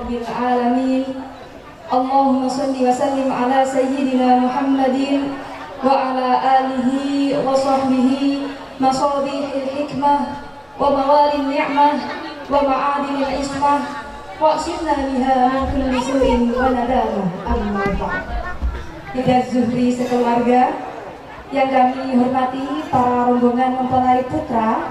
rabbil alamin. Allahumma salli wa sallim ala sayyidina Muhammadin wa ala alihi wa sahbihi masabihil hikmah wa mawalin ni'mah wa ma'adinil ismah wa simna biha min kulli su'in wa nadama. Amin. Baidah Zuhri sekeluarga yang kami hormati, para rombongan mempelai putra,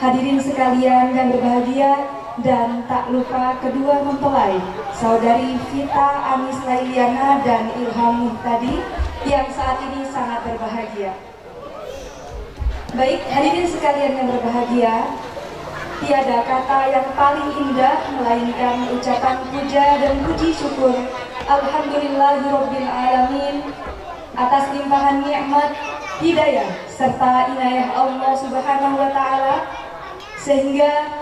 hadirin sekalian yang berbahagia, dan tak lupa kedua mempelai, saudari Fita Anis Lailiana dan Ilham Muhtadi yang saat ini sangat berbahagia. Baik, hadirin sekalian yang berbahagia, tiada kata yang paling indah melainkan ucapan puja dan puji syukur alhamdulillahirabbil alamin atas limpahan nikmat, hidayah serta inayah Allah Subhanahu wa taala, sehingga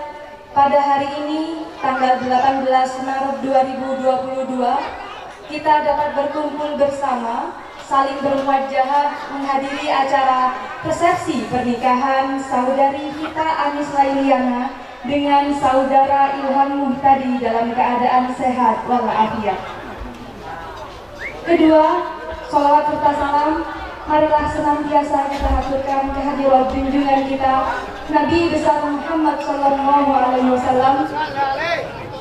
pada hari ini tanggal 18 Maret 2022 kita dapat berkumpul bersama, saling bermuajahah menghadiri acara resepsi pernikahan saudari Fita Anis Lailiana dengan saudara Ilham Muhtadi dalam keadaan sehat walafiat. Kedua, salawat serta salam marilah senantiasa kita haturkan kehadiran junjungan kita Nabi besar Muhammad Sallallahu Alaihi Wasallam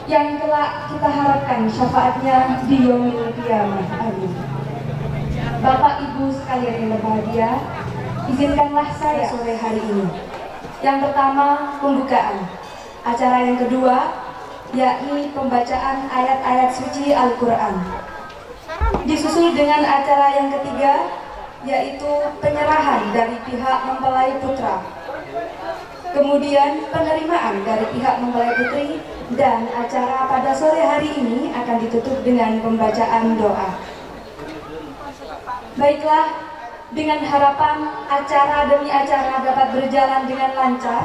yang kelak kita harapkan syafaatnya di yaumil qiyamah. Amin. Bapak Ibu sekalian yang berbahagia, izinkanlah saya sore hari ini. Yang pertama, pembukaan. Acara yang kedua, yakni pembacaan ayat-ayat suci Al-Quran. Disusul dengan acara yang ketiga, yaitu penyerahan dari pihak mempelai putra, kemudian penerimaan dari pihak mempelai putri, dan acara pada sore hari ini akan ditutup dengan pembacaan doa. Baiklah, dengan harapan acara demi acara dapat berjalan dengan lancar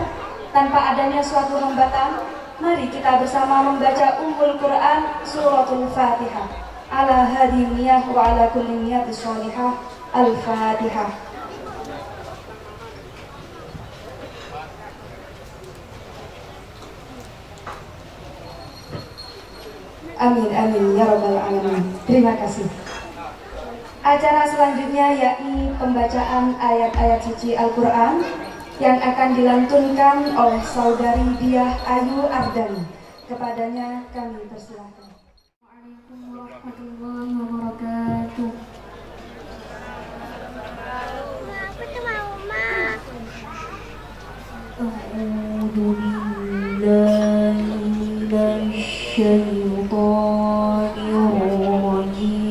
tanpa adanya suatu hambatan, mari kita bersama membaca Ummul Quran Suratul Fatihah. Ala hadi niyah wa ala kulli niyati sholihah. Al-Fatihah. Amin, amin, ya rabbal alamin. Terima kasih. Acara selanjutnya yakni pembacaan ayat-ayat suci Al-Quran yang akan dilantunkan oleh saudari Diah Ayu Ardani. Kepadanya kami persilahkan. Assalamualaikum warahmatullahi wabarakatuh. A'udzu billahi minasy syaithanir rajim.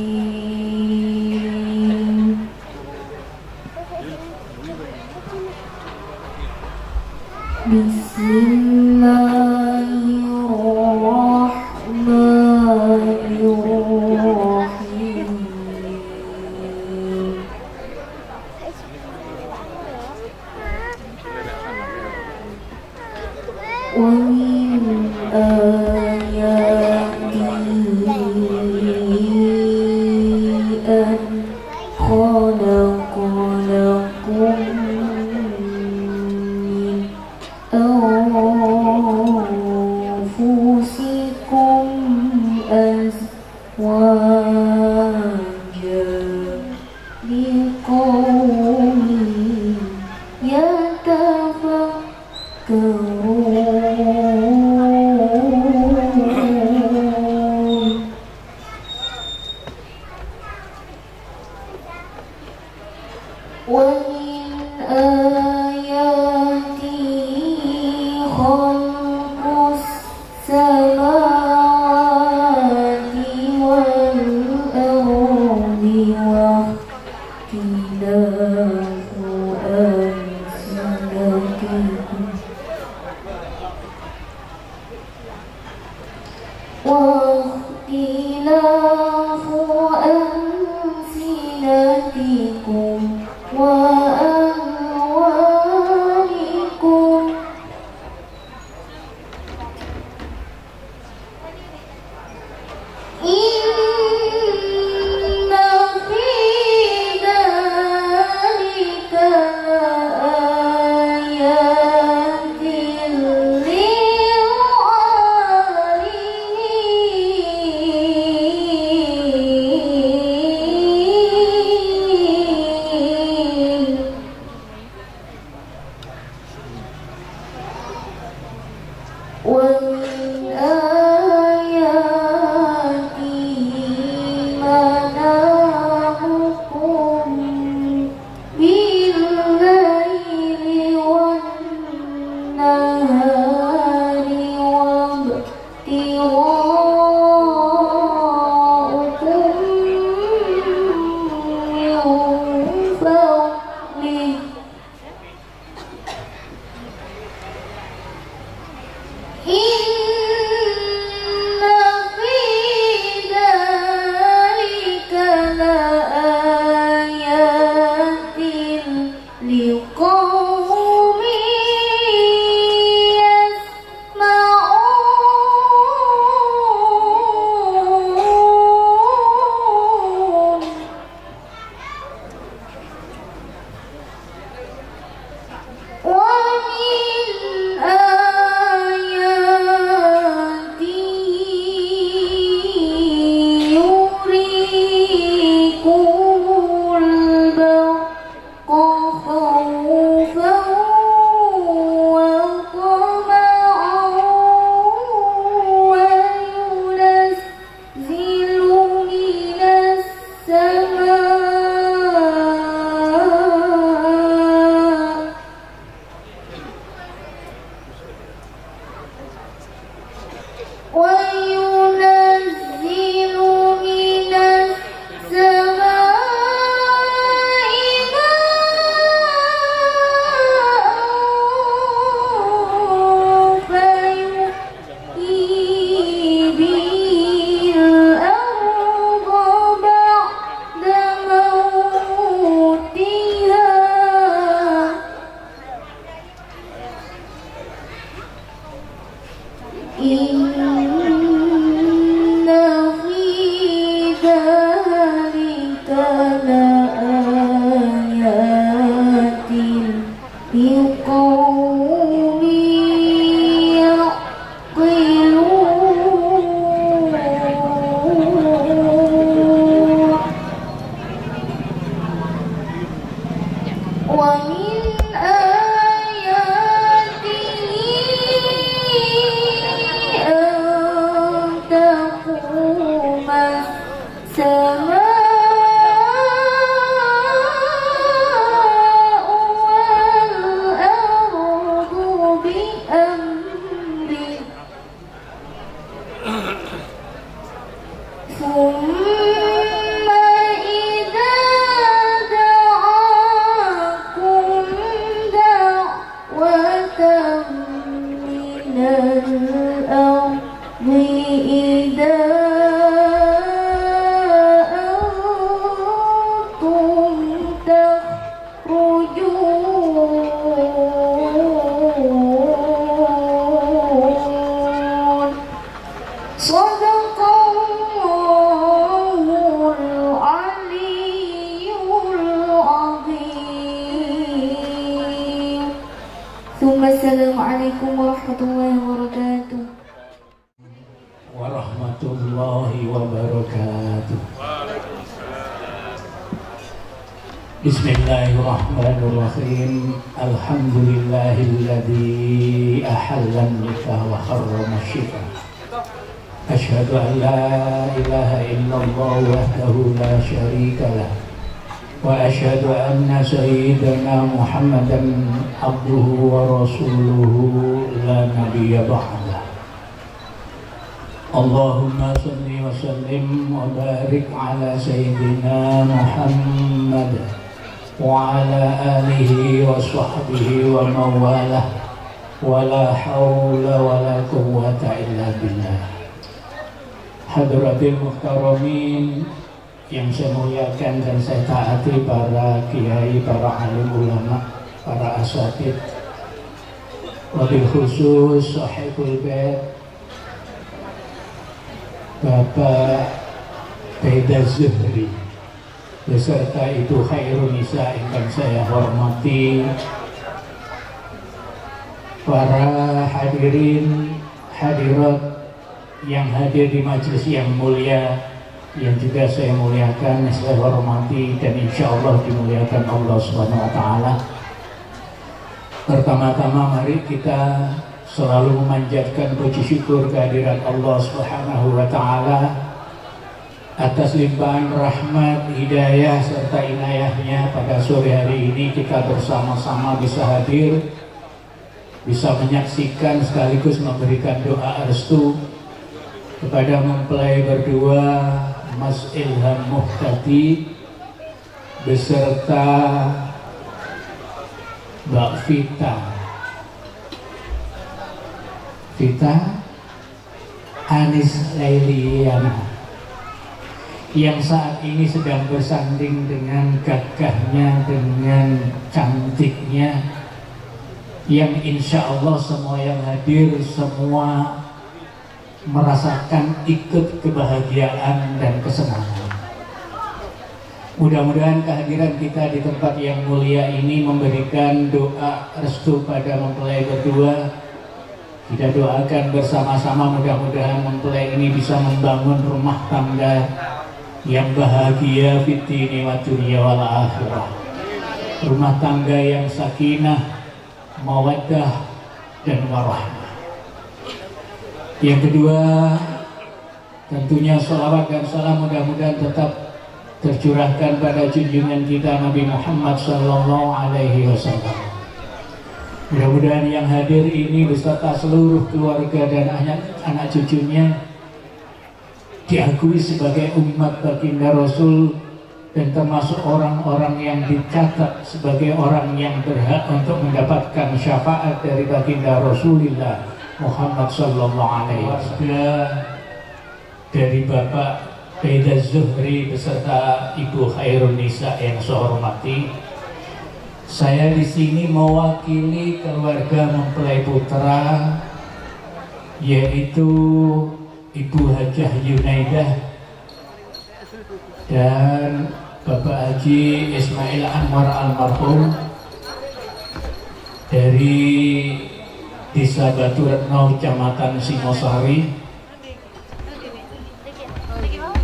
Bismillahirrahmanirrahim. Alhamdulillahilladzi ahallan nikah wa harrama syifa. Asyhadu an la ilaha illallah wahdahu la syarikalah. Wa asyhadu anna sayyidana Muhammadan abduhu wa rasuluhu la nabiyya ba'dah. Allahumma salli wa sallim wa barik ala sayyidina Muhammad wa ala alihi wa sahbihi wa mawalah. Wa la hawla wa la quwwata illa billah. Hadratil muhtaramin yang saya muliakan dan saya taati, para kiai, para alim ulama, para asatid, wabil khusus sahibul bait Bapak Baidah Zuhri beserta Ibu Khairun Nisa yang akan saya hormati, para hadirin hadirat yang hadir di majelis yang mulia yang juga saya muliakan, saya hormati dan insya Allah dimuliakan Allah SWT. Pertama-tama mari kita selalu memanjatkan puji syukur kehadiran Allah SWT atas limpahan rahmat, hidayah, serta inayahnya. Pada sore hari ini kita bersama-sama bisa hadir, bisa menyaksikan sekaligus memberikan doa restu kepada mempelai berdua Mas Ilham Muhtadi beserta Mbak Fita Anis Lailiana yang saat ini sedang bersanding dengan gagahnya, dengan cantiknya, yang insya Allah semua yang hadir semua merasakan ikut kebahagiaan dan kesenangan. Mudah-mudahan kehadiran kita di tempat yang mulia ini memberikan doa restu pada mempelai berdua. Kita doakan bersama-sama, mudah-mudahan mempelai ini bisa membangun rumah tangga yang bahagia fitni wa dunya wal akhirah, rumah tangga yang sakinah, mawaddah dan warahmah. Yang kedua, tentunya sholawat dan salam mudah-mudahan tetap tercurahkan pada junjungan kita Nabi Muhammad Sallallahu Alaihi Wasallam. Mudah-mudahan yang hadir ini beserta seluruh keluarga dan anak cucunya diakui sebagai umat baginda Rasul dan termasuk orang-orang yang dicatat sebagai orang yang berhak untuk mendapatkan syafaat dari baginda Rasulullah Muhammad Sallallahu Alaihi Wasallam. Dari Bapak Baidah Zuhri beserta Ibu Khairun Nisa yang saya hormati, saya di sini mewakili keluarga mempelai putra, yaitu Ibu Hajah Yunaidah dan Bapak Haji Ismail Anwar almarhum dari Desa Baturetno, Kecamatan Singosari.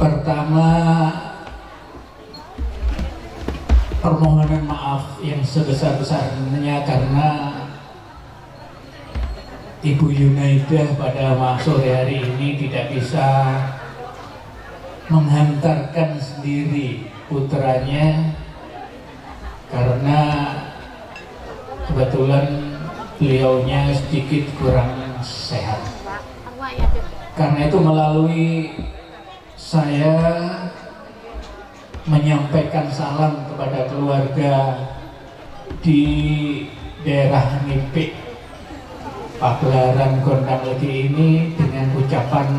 Pertama, permohonan maaf yang sebesar-besarnya karena Ibu Yunaidah pada sore hari ini tidak bisa menghantarkan sendiri putranya karena kebetulan beliaunya sedikit kurang sehat. Karena itu melalui saya menyampaikan salam kepada keluarga di daerah Ngipik, Pagelaran, Gondanglegi ini dengan ucapan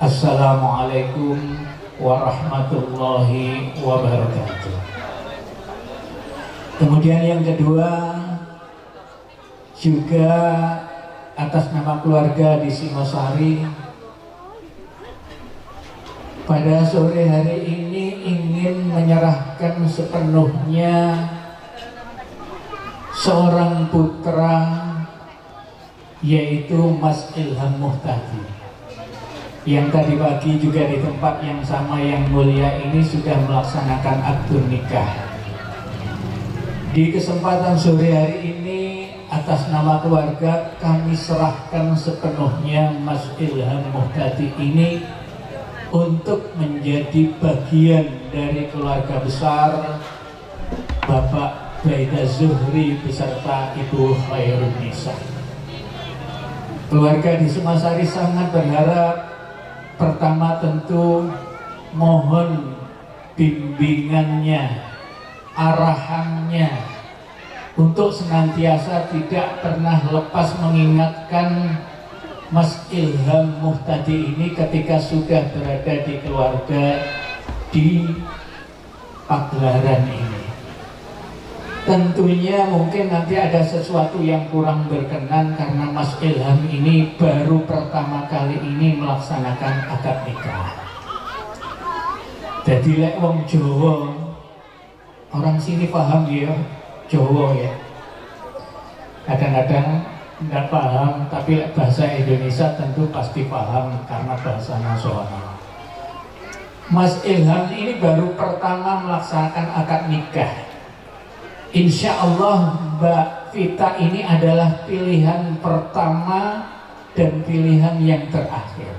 Assalamualaikum warahmatullahi wabarakatuh. Kemudian yang kedua, juga atas nama keluarga di Singosari, pada sore hari ini ingin menyerahkan sepenuhnya seorang putra, yaitu Mas Ilham Muhtadi, yang tadi pagi juga di tempat yang sama yang mulia ini sudah melaksanakan akad nikah. Di kesempatan sore hari ini atas nama keluarga kami serahkan sepenuhnya Mas Ilham Muhtadi ini untuk menjadi bagian dari keluarga besar Bapak Baidah Zuhri beserta Ibu Khairun Nisa. Keluarga di Sumasari sangat berharap, pertama tentu mohon bimbingannya, arahannya untuk senantiasa tidak pernah lepas mengingatkan Mas Ilham Muhtadi ini ketika sudah berada di keluarga di Pagelaran ini. Tentunya mungkin nanti ada sesuatu yang kurang berkenan karena Mas Ilham ini baru pertama kali ini melaksanakan akad nikah. Jadi lek wong Jawa, orang sini paham ya, Jawa ya. Kadang-kadang nggak paham, tapi lek bahasa Indonesia tentu pasti paham karena bahasa nasional. Mas Ilham ini baru pertama melaksanakan akad nikah. Insya Allah Mbak Fita ini adalah pilihan pertama dan pilihan yang terakhir.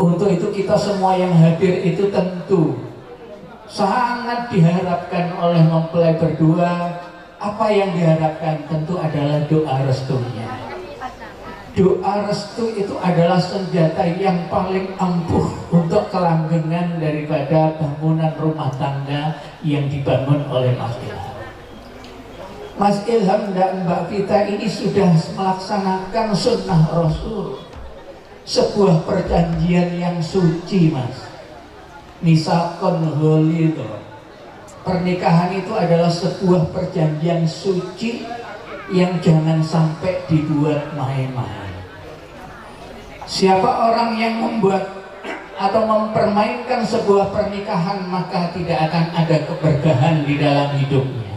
Untuk itu kita semua yang hadir itu tentu sangat diharapkan oleh mempelai berdua. Apa yang diharapkan tentu adalah doa restunya. Doa restu itu adalah senjata yang paling ampuh untuk kelanggengan daripada bangunan rumah tangga yang dibangun oleh Mas Ilham. Mas Ilham dan Mbak Fita ini sudah melaksanakan sunnah Rasul, sebuah perjanjian yang suci, Mas. Misakon holi itu, pernikahan itu adalah sebuah perjanjian suci yang jangan sampai dibuat main-main. Siapa orang yang membuat atau mempermainkan sebuah pernikahan, maka tidak akan ada keberkahan di dalam hidupnya.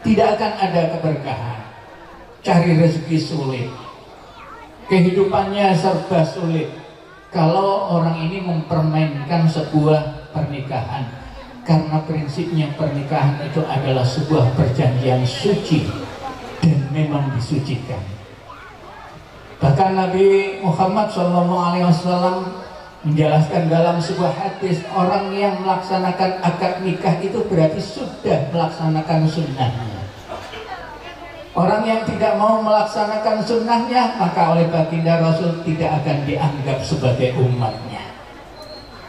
Tidak akan ada keberkahan. Cari rezeki sulit. Kehidupannya serba sulit kalau orang ini mempermainkan sebuah pernikahan. Karena prinsipnya pernikahan itu adalah sebuah perjanjian suci dan memang disucikan. Bahkan Nabi Muhammad SAW menjelaskan dalam sebuah hadis, orang yang melaksanakan akad nikah itu berarti sudah melaksanakan sunnahnya. Orang yang tidak mau melaksanakan sunnahnya, maka oleh baginda Rasul tidak akan dianggap sebagai umatnya.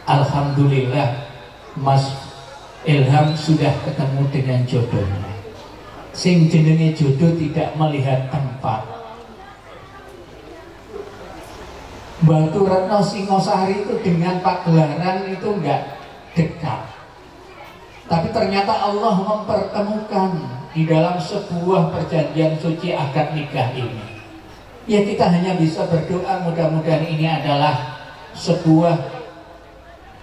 Alhamdulillah, Mas Ilham sudah ketemu dengan jodohnya. Sing jenenge jodoh tidak melihat tempat. Baturetno Singosari itu dengan Pagelaran itu enggak dekat, tapi ternyata Allah mempertemukan di dalam sebuah perjanjian suci akad nikah ini. Ya, kita hanya bisa berdoa mudah-mudahan ini adalah sebuah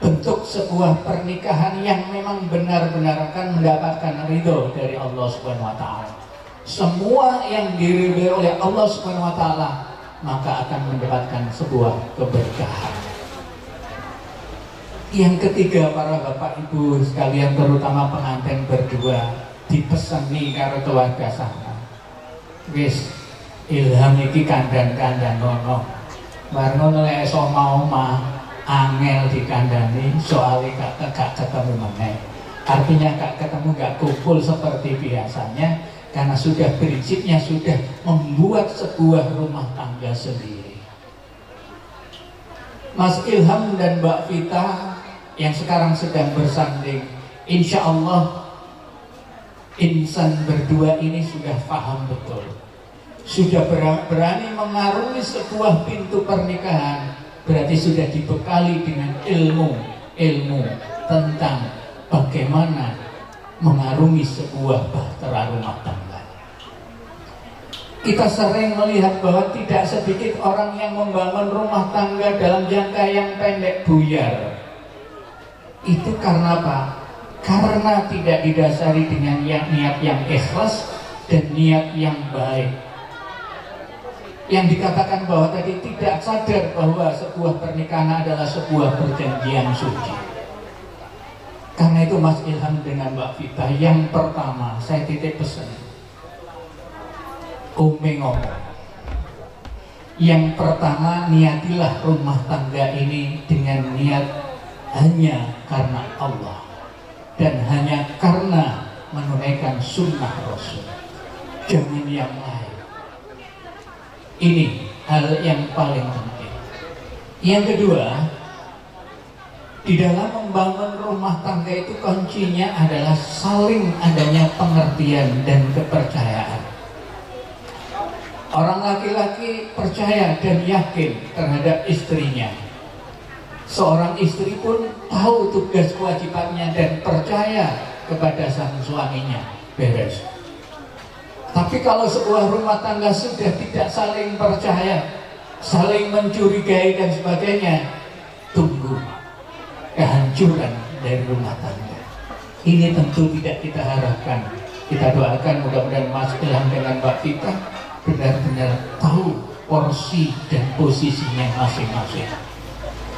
bentuk sebuah pernikahan yang memang benar-benar akan mendapatkan ridho dari Allah SWT. Semua yang diridhoi oleh Allah SWT maka akan mendapatkan sebuah keberkahan. Yang ketiga, para bapak ibu sekalian, terutama pengantin berdua, dipeseni karo keluarga sana. Wis, Ilham iki kandhan-kandhan nono. Warno nek iso mau angel dikandhani soalé gak ketemu meneh. Artinya gak ketemu, gak kumpul seperti biasanya. Karena sudah prinsipnya sudah membuat sebuah rumah tangga sendiri. Mas Ilham dan Mbak Fita yang sekarang sedang bersanding, insya Allah insan berdua ini sudah paham betul. Sudah berani mengarungi sebuah pintu pernikahan, berarti sudah dibekali dengan ilmu tentang bagaimana mengarungi sebuah bahtera rumah tangga. Kita sering melihat bahwa tidak sedikit orang yang membangun rumah tangga dalam jangka yang pendek buyar. Itu karena apa? Karena tidak didasari dengan niat yang ikhlas dan niat yang baik. Yang dikatakan bahwa tadi tidak sadar bahwa sebuah pernikahan adalah sebuah perjanjian suci. Karena itu Mas Ilham dengan Mbak Fita, yang pertama saya titip pesan, yang pertama, niatilah rumah tangga ini dengan niat hanya karena Allah dan hanya karena menunaikan sunnah Rasul. Jangan yang lain. Ini hal yang paling penting. Yang kedua, di dalam membangun rumah tangga itu kuncinya adalah saling adanya pengertian dan kepercayaan. Orang laki-laki percaya dan yakin terhadap istrinya. Seorang istri pun tahu tugas kewajibannya dan percaya kepada sang suaminya. Beres. Tapi kalau sebuah rumah tangga sudah tidak saling percaya, saling mencurigai dan sebagainya, tunggu kehancuran dari rumah tangga. Ini tentu tidak kita harapkan. Kita doakan mudah-mudahan Mas Ilham dengan Mbak Fita benar-benar tahu porsi dan posisinya masing-masing.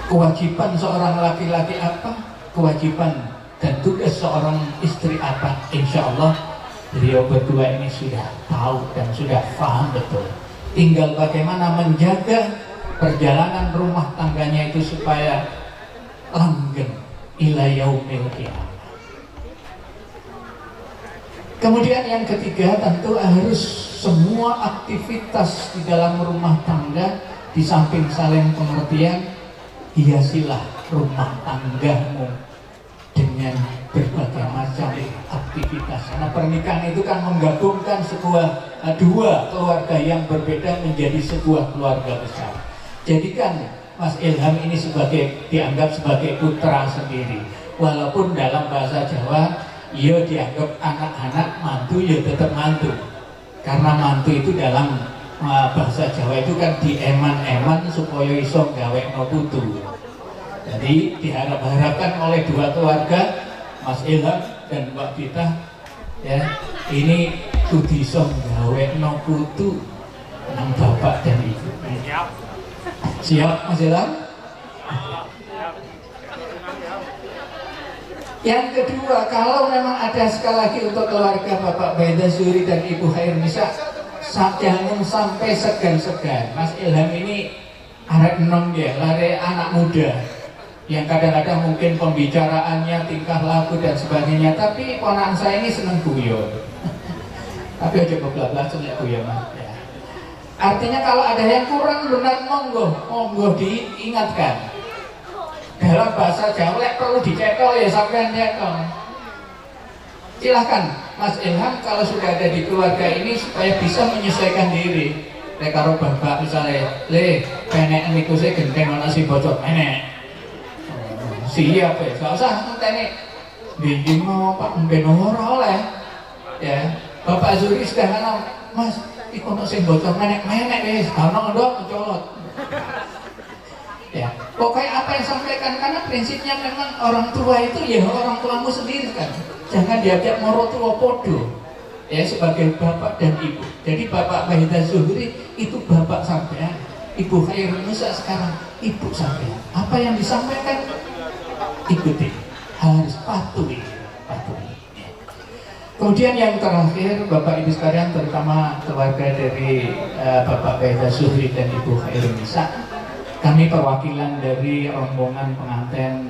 Kewajiban seorang laki-laki apa? Kewajiban dan tugas seorang istri apa? Insya Allah beliau berdua ini sudah tahu dan sudah paham betul. Tinggal bagaimana menjaga perjalanan rumah tangganya itu supaya langgeng ila yaumil qiyamah. Kemudian yang ketiga tentu harus semua aktivitas di dalam rumah tangga di samping saling pengertian, hiasilah rumah tanggamu dengan berbagai macam aktivitas. Karena pernikahan itu kan menggabungkan dua keluarga yang berbeda menjadi sebuah keluarga besar. Jadikan Mas Ilham ini dianggap sebagai putra sendiri, walaupun dalam bahasa Jawa ia dianggap anak-anak, mantu ya tetap mantu, karena mantu itu dalam bahasa Jawa itu kan dieman-eman supaya iso gawe no putu. Jadi diharap-harapkan oleh dua keluarga, Mas Ilham dan Mbak Fita, ya ini kudu iso gawe no putu nang bapak dan ibu. Siap Mas Ilham? Yang kedua, kalau memang ada sekali lagi untuk keluarga Bapak Baidah Zuhri dan Ibu Khairun Nisa, jangan sampai segan-segan. Mas Ilham ini arek enom ya, lare anak muda yang kadang-kadang mungkin pembicaraannya, tingkah laku dan sebagainya, tapi ponakan saya ini seneng guyon. Tapi aja beblas-blas seneng guyon ya. Artinya kalau ada yang kurang benar monggo diingatkan. Dalam bahasa Jawa perlu dicekol ya, sampai nyekol. Silahkan Mas Ilham kalau sudah ada di keluarga ini supaya bisa menyesuaikan diri. Lek karo bapak misalnya, le penek niku sik genteng ana si bocok enek. Siap ya, gak usah ngenteni. Bingung mau Pak ben ora oleh. Ya, Bapak Zuhri sudah ngomong, Mas, iku ono sing bocok menek-menek wis, ana ndok kecolot. Ya, pokoknya apa yang sampaikan, karena prinsipnya memang orang tua itu ya orang tuamu sendiri kan, jangan diajak moro tua podo ya sebagai bapak dan ibu. Jadi Bapak Baidah Zuhri itu bapak sampean, Ibu Khairun Nisa sekarang ibu sampean. Apa yang disampaikan ikuti, harus patuhi. Kemudian yang terakhir, Bapak Ibu sekalian, terutama keluarga dari Bapak Baidah Zuhri dan Ibu Khairun Nisa, kami perwakilan dari rombongan pengantin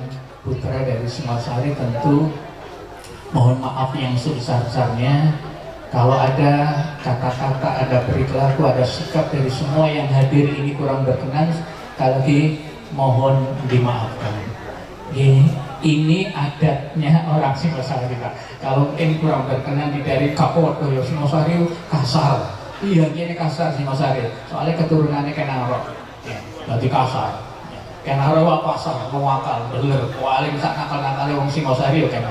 putra dari Sumasari tentu mohon maaf yang sebesar-besarnya kalau ada kata-kata, ada perilaku, ada sikap dari semua yang hadir ini kurang berkenan. Sekali lagi mohon dimaafkan. Ini adatnya orang Sumasari kita. Kalau yang kurang berkenan dari kapot ya Sumasari kasar. Iya ini kasar Sumasari. Soalnya keturunannya kena rok. Jadi kasar, kena rawa pasar, mewakal, beler, paling sak nakal-nakal wong Singosari yo kena.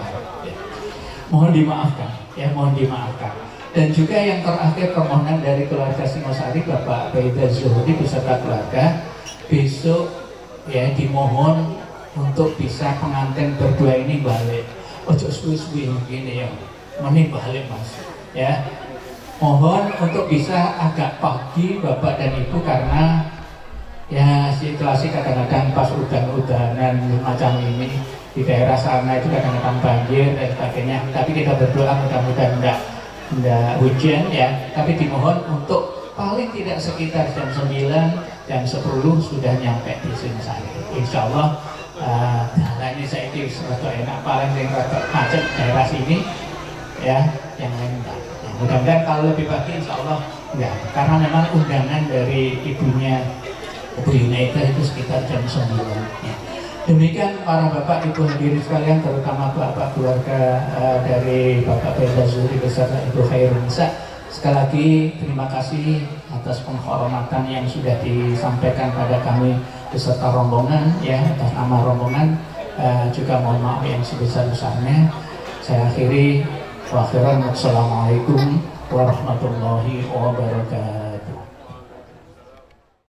Mohon dimaafkan. Dan juga yang terakhir permohonan dari keluarga Singosari, Bapak Baidah Zuhri beserta keluarga, besok ya dimohon untuk bisa pengantin berdua ini balik. Ojo suwi-suwi begini ya, mending balik Mas. Ya, mohon untuk bisa agak pagi Bapak dan Ibu karena ya situasi kadang-kadang pas udan-udanan macam ini di daerah sana itu kadang-kadang banjir dan sebagainya. Tapi kita berdoa mudah-mudahan tidak hujan ya. Tapi dimohon untuk paling tidak sekitar jam 9, jam 10 sudah nyampe di Singosari. Insya Allah ini saya itu serba enak, paling rata macet daerah sini ya, yang lain enggak. Nah, mudah-mudahan kalau lebih pagi Insya Allah enggak, karena memang undangan dari ibunya Ibu Yunaidah itu sekitar jam 9. Demikian para bapak ibu hadirin sekalian, terutama bapak keluarga dari Bapak Baidah Zuhri beserta Ibu Khairun Nisa. Sekali lagi terima kasih atas penghormatan yang sudah disampaikan pada kami beserta rombongan ya, atas nama rombongan. Juga mohon maaf yang sebesar-besarnya. Saya akhiri, wa akhiran, wassalamualaikum warahmatullahi wabarakatuh.